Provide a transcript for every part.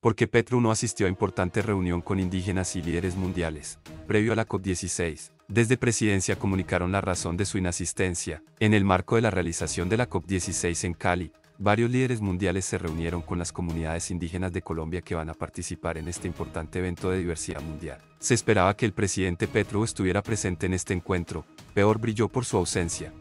porque Petro no asistió a importante reunión con indígenas y líderes mundiales, previo a la COP16. Desde Presidencia comunicaron la razón de su inasistencia. En el marco de la realización de la COP16 en Cali, varios líderes mundiales se reunieron con las comunidades indígenas de Colombia que van a participar en este importante evento de diversidad mundial. Se esperaba que el presidente Petro estuviera presente en este encuentro, peor brilló por su ausencia.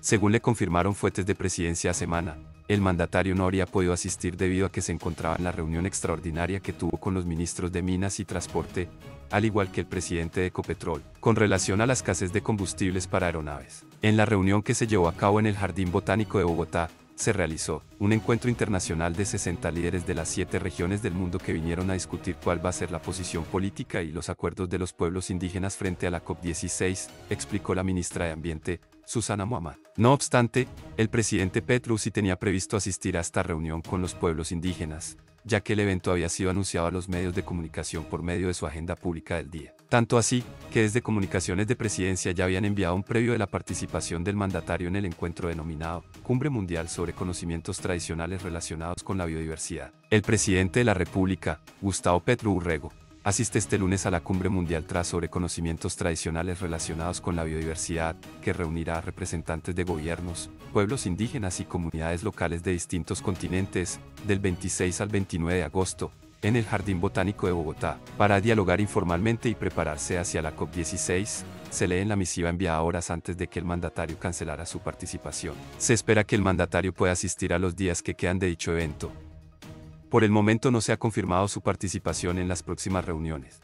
Según le confirmaron fuentes de Presidencia a SEMANA, el mandatario no habría podido asistir debido a que se encontraba en la reunión extraordinaria que tuvo con los ministros de Minas y Transporte, al igual que el presidente de Ecopetrol, con relación a la escasez de combustibles para aeronaves. En la reunión que se llevó a cabo en el Jardín Botánico de Bogotá, se realizó un encuentro internacional de 60 líderes de las 7 regiones del mundo que vinieron a discutir cuál va a ser la posición política y los acuerdos de los pueblos indígenas frente a la COP16, explicó la ministra de Ambiente, Susana Muhammad. No obstante, el presidente Petro sí tenía previsto asistir a esta reunión con los pueblos indígenas, ya que el evento había sido anunciado a los medios de comunicación por medio de su agenda pública del día. Tanto así, que desde Comunicaciones de Presidencia ya habían enviado un previo de la participación del mandatario en el encuentro denominado Cumbre Mundial sobre Conocimientos Tradicionales Relacionados con la Biodiversidad. El presidente de la República, Gustavo Petro Urrego, asiste este lunes a la Cumbre Mundial TRA sobre Conocimientos Tradicionales Relacionados con la Biodiversidad, que reunirá a representantes de gobiernos, pueblos indígenas y comunidades locales de distintos continentes, del 26 al 29 de agosto, en el Jardín Botánico de Bogotá, para dialogar informalmente y prepararse hacia la COP16, se lee en la misiva enviada horas antes de que el mandatario cancelara su participación. Se espera que el mandatario pueda asistir a los días que quedan de dicho evento. Por el momento no se ha confirmado su participación en las próximas reuniones.